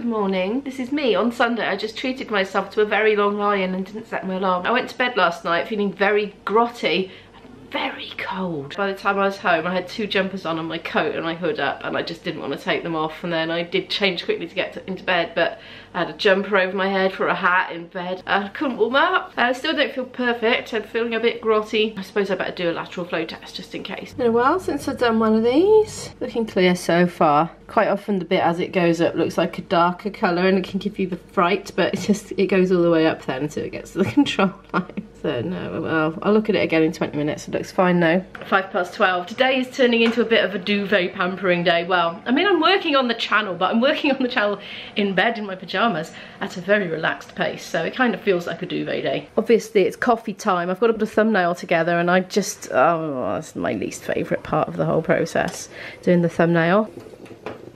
Good morning. This is me on Sunday. I just treated myself to a very long lie-in and didn't set my alarm. I went to bed last night feeling very grotty and very cold. By the time I was home, I had two jumpers on and my coat and my hood up, and I just didn't want to take them off. And then I did change quickly to get into bed, but I had a jumper over my head for a hat in bed. I couldn't warm up. I still don't feel perfect. I'm feeling a bit grotty. I suppose I better do a lateral flow test just in case. It's been a while since I've done one of these. Looking clear so far. Quite often the bit as it goes up looks like a darker colour and it can give you the fright, but it's just, it goes all the way up then until it gets to the control line. So no, well, I'll look at it again in 20 minutes. It looks fine now. 12:05. Today is turning into a bit of a duvet pampering day. Well, I mean, I'm working on the channel, but I'm working on the channel in bed in my pajamas at a very relaxed pace, so it kind of feels like a duvet day. Obviously it's coffee time. I've got to put a thumbnail together, and I just, oh, that's my least favourite part of the whole process, doing the thumbnail.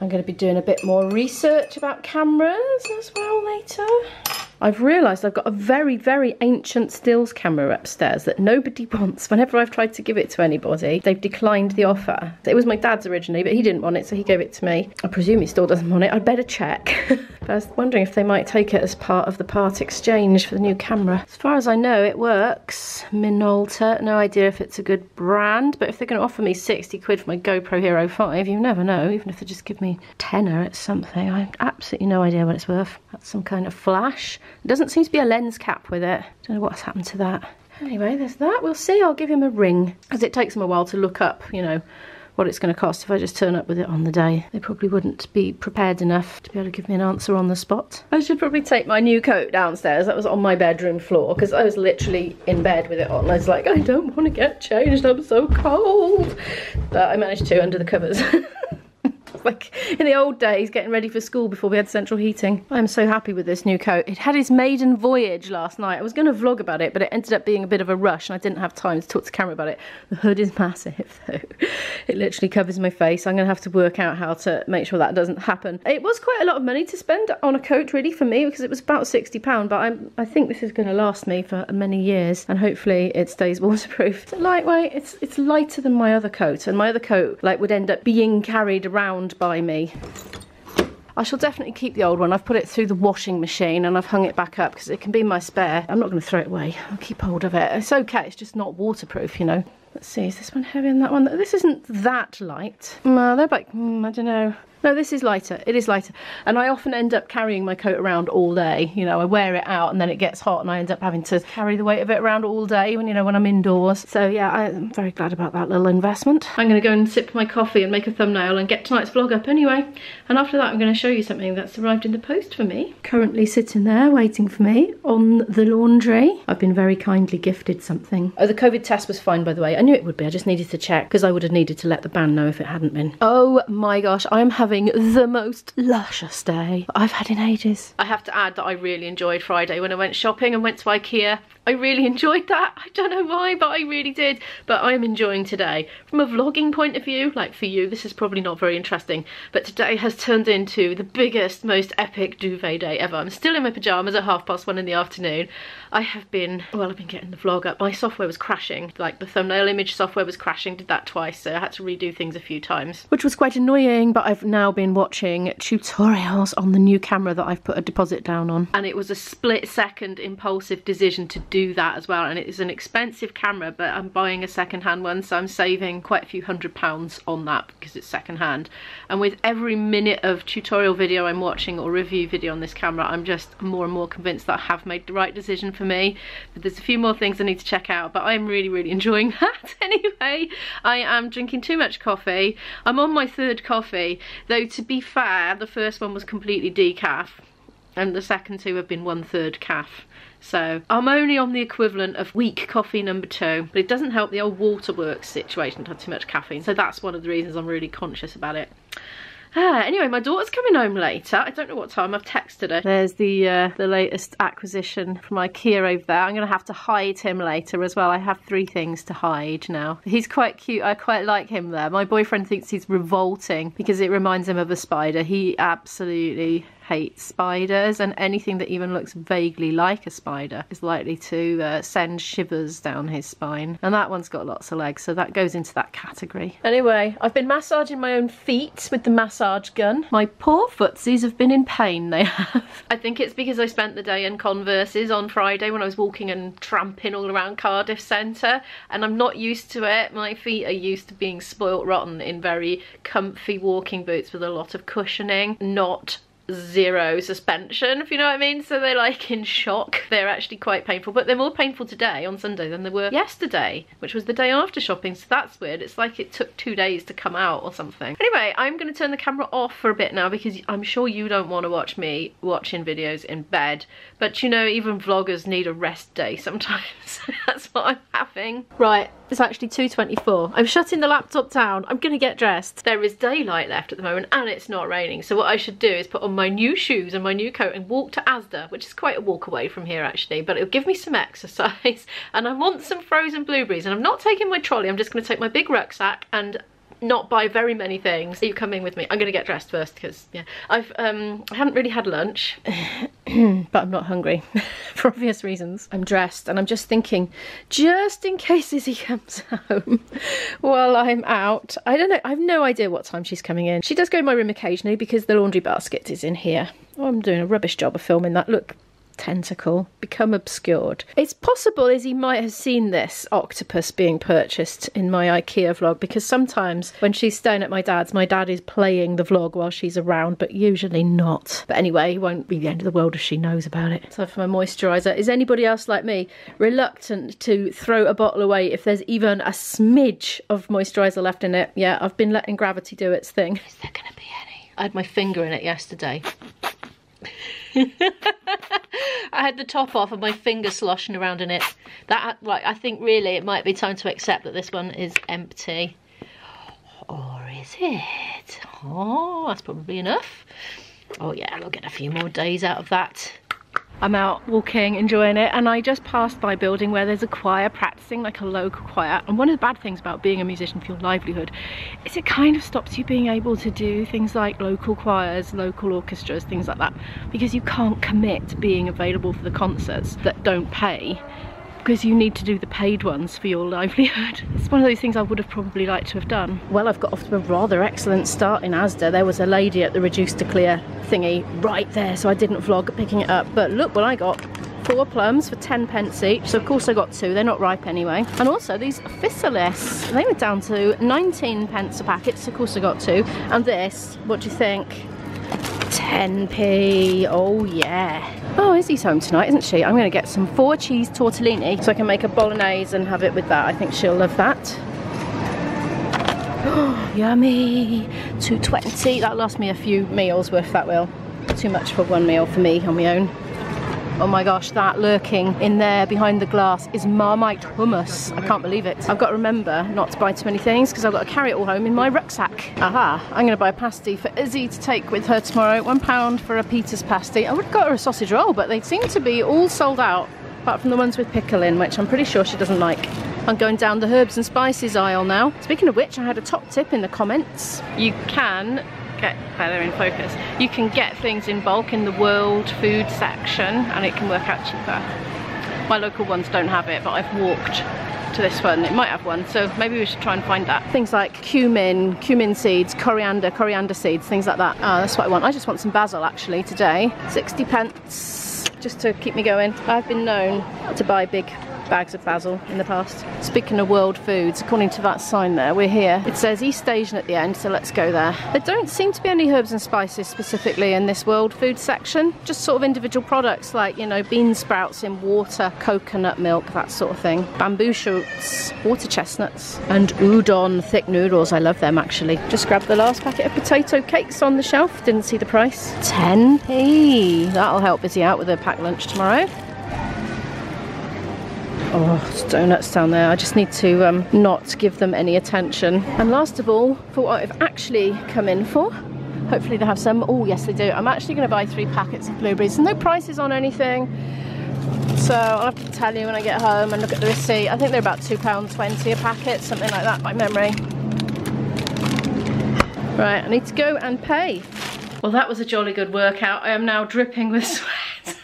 I'm going to be doing a bit more research about cameras as well later. I've realised I've got a very, very ancient stills camera upstairs that nobody wants. Whenever I've tried to give it to anybody, they've declined the offer. It was my dad's originally, but he didn't want it, so he gave it to me. I presume he still doesn't want it. I'd better check. But I was wondering if they might take it as part of the part exchange for the new camera. As far as I know, it works. Minolta, no idea if it's a good brand, but if they're going to offer me 60 quid for my GoPro Hero 5, you never know. Even if they just give me tenner at something. I have absolutely no idea what it's worth. That's some kind of flash. It doesn't seem to be a lens cap with it. Don't know what's happened to that. Anyway, there's that. We'll see. I'll give him a ring, as it takes him a while to look up, you know, what it's going to cost. If I just turn up with it on the day, they probably wouldn't be prepared enough to be able to give me an answer on the spot. I should probably take my new coat downstairs. That was on my bedroom floor because I was literally in bed with it on. I was like, I don't want to get changed, I'm so cold. But I managed to under the covers. Like in the old days, getting ready for school before we had central heating. I'm so happy with this new coat. It had its maiden voyage last night. I was going to vlog about it, but it ended up being a bit of a rush and I didn't have time to talk to camera about it. The hood is massive though. It literally covers my face. I'm going to have to work out how to make sure that doesn't happen. It was quite a lot of money to spend on a coat really for me, because it was about £60, but I think this is going to last me for many years and hopefully it stays waterproof. It's lightweight. It's lighter than my other coat, and my other coat like would end up being carried around by me. I shall definitely keep the old one. I've put it through the washing machine and I've hung it back up because it can be my spare. I'm not going to throw it away. I'll keep hold of it. It's okay, it's just not waterproof, you know. Let's see, is this one heavier than that one? This isn't that light. They're like, I don't know. No, this is lighter. It is lighter. And I often end up carrying my coat around all day. You know, I wear it out and then it gets hot and I end up having to carry the weight of it around all day when, you know, when I'm indoors. So yeah, I'm very glad about that little investment. I'm going to go and sip my coffee and make a thumbnail and get tonight's vlog up anyway. And after that, I'm going to show you something that's arrived in the post for me. Currently sitting there waiting for me on the laundry. I've been very kindly gifted something. Oh, the COVID test was fine, by the way. I knew it would be. I just needed to check because I would have needed to let the band know if it hadn't been. Oh my gosh, I am having the most luscious day I've had in ages. I have to add that I really enjoyed Friday when I went shopping and went to IKEA. I really enjoyed that. I don't know why, but I really did. But I'm enjoying today. From a vlogging point of view, like for you, this is probably not very interesting, but today has turned into the biggest, most epic duvet day ever. I'm still in my pyjamas at 1:30 in the afternoon. I have been, well, I've been getting the vlog up. My software was crashing. Like the thumbnail image software was crashing, did that twice, so I had to redo things a few times, which was quite annoying, but I've now been watching tutorials on the new camera that I've put a deposit down on, and it was a split-second impulsive decision to do that as well. And it is an expensive camera, but I'm buying a second-hand one, so I'm saving quite a few £100s on that because it's second-hand. And with every minute of tutorial video I'm watching or review video on this camera, I'm just more and more convinced that I have made the right decision for me. But there's a few more things I need to check out, but I'm really, really enjoying that. Anyway, I am drinking too much coffee. I'm on my third coffee. Though to be fair, the first one was completely decaf and the second two have been 1/3 caf. So I'm only on the equivalent of weak coffee number 2, but it doesn't help the old Waterworks situation to have too much caffeine. So that's one of the reasons I'm really conscious about it. Anyway, my daughter's coming home later. I don't know what time. I've texted her. There's the latest acquisition from IKEA over there. I'm going to have to hide him later as well. I have 3 things to hide now. He's quite cute. I quite like him there. My boyfriend thinks he's revolting because it reminds him of a spider. He absolutely hate spiders, and anything that even looks vaguely like a spider is likely to send shivers down his spine. And that one's got lots of legs, so that goes into that category. Anyway, I've been massaging my own feet with the massage gun. My poor footsies have been in pain, they have. I think it's because I spent the day in Converses on Friday when I was walking and tramping all around Cardiff Centre, and I'm not used to it. My feet are used to being spoilt rotten in very comfy walking boots with a lot of cushioning, not zero suspension, if you know what I mean. So they're like in shock. They're actually quite painful, but they're more painful today on Sunday than they were yesterday, which was the day after shopping, so that's weird. It's like it took 2 days to come out or something. Anyway, I'm going to turn the camera off for a bit now because I'm sure you don't want to watch me watching videos in bed, but you know, even vloggers need a rest day sometimes. That's what I'm having. Right, it's actually 2:24. I'm shutting the laptop down. I'm going to get dressed. There is daylight left at the moment and it's not raining, so what I should do is put on my new shoes and my new coat and walk to Asda, which is quite a walk away from here actually, but it'll give me some exercise. And I want some frozen blueberries, and I'm not taking my trolley. I'm just going to take my big rucksack and not buy very many things. Are you coming with me? I'm going to get dressed first because, yeah, I haven't really had lunch, but I'm not hungry for obvious reasons. I'm dressed and I'm just thinking, just in case Izzy comes home while I'm out. I don't know. I have no idea what time she's coming in. She does go in my room occasionally because the laundry basket is in here. Oh, I'm doing a rubbish job of filming that. Look. Tentacle become obscured. It's possible Izzy might have seen this octopus being purchased in my IKEA vlog, because sometimes when she's staying at my dad's, my dad is playing the vlog while she's around, but usually not. But anyway, it won't be the end of the world if she knows about it. So for my moisturiser, is anybody else like me reluctant to throw a bottle away if there's even a smidge of moisturiser left in it? Yeah, I've been letting gravity do its thing. Is there gonna be any? I had my finger in it yesterday. I had the top off and my finger sloshing around in it. That, like, I think really it might be time to accept that this one is empty. Or is it? Oh, that's probably enough. Oh yeah, we'll get a few more days out of that. I'm out walking, enjoying it, and I just passed by a building where there's a choir practicing, like a local choir. And one of the bad things about being a musician for your livelihood is it kind of stops you being able to do things like local choirs, local orchestras, things like that, because you can't commit to being available for the concerts that don't pay, because you need to do the paid ones for your livelihood. It's one of those things I would have probably liked to have done. Well, I've got off to a rather excellent start in Asda. There was a lady at the reduce to clear thingy right there, so I didn't vlog picking it up, but look what I got. 4 plums for 10 pence each, so of course I got 2, they're not ripe anyway. And also these thistles, they were down to 19 pence a packet, so of course I got 2. And this, what do you think? 10p, oh yeah. Oh, Izzy's home tonight, isn't she? I'm gonna get some 4 cheese tortellini so I can make a bolognese and have it with that. I think she'll love that. Oh, yummy. 2.20, that lost me a few meals worth, that will. Too much for one meal for me on my own. Oh my gosh, that lurking in there behind the glass is Marmite hummus. I can't believe it. I've got to remember not to buy too many things because I've got to carry it all home in my rucksack. Aha, I'm going to buy a pasty for Izzy to take with her tomorrow. £1 for a Peter's pasty. I would have got her a sausage roll, but they seem to be all sold out, apart from the ones with pickle in, which I'm pretty sure she doesn't like. I'm going down the herbs and spices aisle now. Speaking of which, I had a top tip in the comments. You can... they're in focus. You can get things in bulk in the world food section and it can work out cheaper. My local ones don't have it, but I've walked to this one. It might have one, so maybe we should try and find that. Things like cumin, cumin seeds, coriander, coriander seeds, things like that. Ah, that's what I want. I just want some basil actually today. 60 pence just to keep me going. I've been known to buy big bags of basil in the past. Speaking of world foods, according to that sign there, we're here. It says East Asian at the end, so let's go there. There don't seem to be any herbs and spices specifically in this world food section, just sort of individual products like, you know, bean sprouts in water, coconut milk, that sort of thing. Bamboo shoots, water chestnuts, and udon thick noodles. I love them actually. Just grabbed the last packet of potato cakes on the shelf, didn't see the price. 10p. That'll help Izzy out with her packed lunch tomorrow. Oh, it's donuts down there. I just need to not give them any attention. And last of all, for what I've actually come in for, hopefully they have some. Oh yes they do. I'm actually going to buy 3 packets of blueberries. There's no prices on anything, so I'll have to tell you when I get home and look at the receipt. I think they're about £2.20 a packet, something like that by memory. Right, I need to go and pay. Well, that was a jolly good workout. I am now dripping with sweat.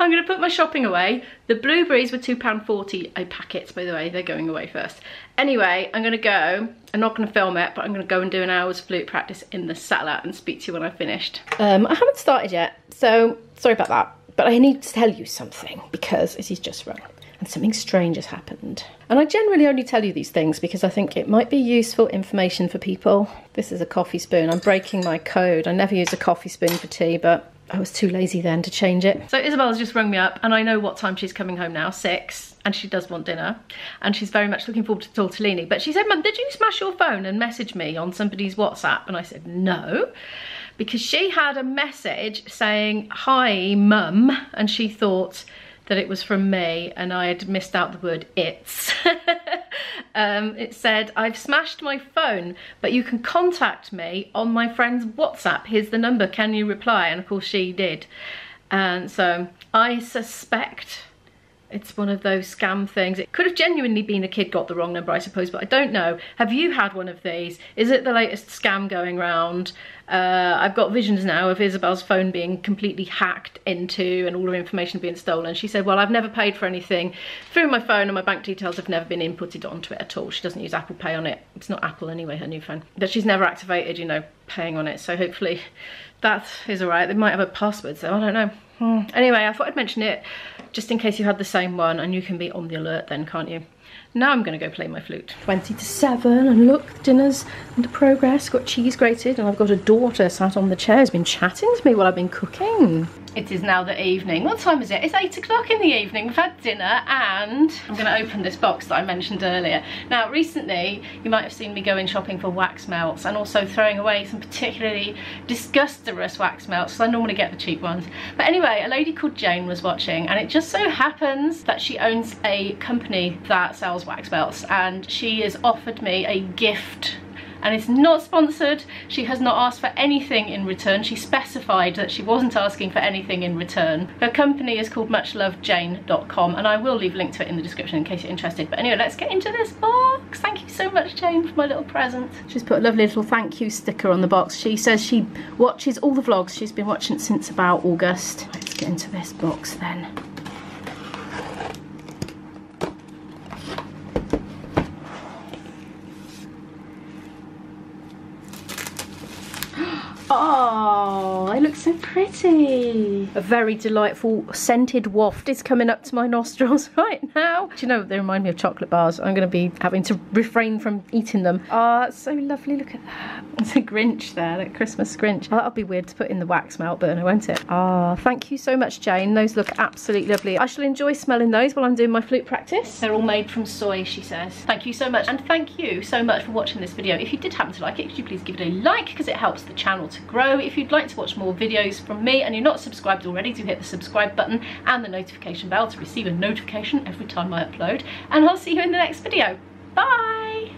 I'm going to put my shopping away. The blueberries were £2.40 a packet, by the way. They're going away first. Anyway, I'm going to go. I'm not going to film it, but I'm going to go and do an hour's flute practice in the sala and speak to you when I've finished. I haven't started yet, so sorry about that. But I need to tell you something, because it is just wrong. And something strange has happened. And I generally only tell you these things because I think it might be useful information for people. This is a coffee spoon. I'm breaking my code. I never use a coffee spoon for tea, but I was too lazy then to change it. So Isabel's just rung me up, and I know what time she's coming home now, 6, and she does want dinner, and she's very much looking forward to tortellini. But she said, Mum, did you smash your phone and message me on somebody's WhatsApp? And I said, no, because she had a message saying, hi, Mum, and she thought that it was from me, and I had missed out the word it's. It said, I've smashed my phone, but you can contact me on my friend's WhatsApp. Here's the number, can you reply? And of course she did. And so I suspect it's one of those scam things. It could have genuinely been a kid got the wrong number, I suppose, but I don't know. Have you had one of these? Is it the latest scam going round? I've got visions now of Isabel's phone being completely hacked into and all her information being stolen. She said, well, I've never paid for anything through my phone, and my bank details have never been inputted onto it at all. She doesn't use Apple Pay on it. It's not Apple anyway, her new phone. But she's never activated, you know, paying on it. So hopefully that is all right. They might have a password, so I don't know. Anyway, I thought I'd mention it just in case you had the same one, and you can be on the alert then, can't you? Now I'm going to go play my flute. 20 to 7, and look, the dinner's under progress. Got cheese grated, and I've got a daughter sat on the chair who's been chatting to me while I've been cooking. It is now the evening. What time is it? It's 8 o'clock in the evening. We've had dinner, and I'm going to open this box that I mentioned earlier. Now, recently, you might have seen me going shopping for wax melts, and also throwing away some particularly disgusterous wax melts, because I normally get the cheap ones. But anyway, a lady called Jane was watching, and it just so happens that she owns a company that sells wax melts, and she has offered me a gift. And it's not sponsored. She has not asked for anything in return. She specified that she wasn't asking for anything in return. Her company is called MuchLoveJane.com, and I will leave a link to it in the description in case you're interested. But anyway, let's get into this box. Thank you so much, Jane, for my little present. She's put a lovely little thank you sticker on the box. She says she watches all the vlogs. She's been watching since about August. Let's get into this box then. Oh, they look so pretty. A very delightful scented waft is coming up to my nostrils right now. Do you know, they remind me of chocolate bars. I'm going to be having to refrain from eating them. Oh, that's so lovely. Look at that. It's a Grinch there, like Christmas Grinch. Oh, that'll be weird to put in the wax melt burner, won't it? Oh, thank you so much, Jane. Those look absolutely lovely. I shall enjoy smelling those while I'm doing my flute practice. They're all made from soy, she says. Thank you so much. And thank you so much for watching this video. If you did happen to like it, could you please give it a like, because it helps the channel to grow. If you'd like to watch more videos from me and you're not subscribed already, do hit the subscribe button and the notification bell to receive a notification every time I upload. And I'll see you in the next video. Bye!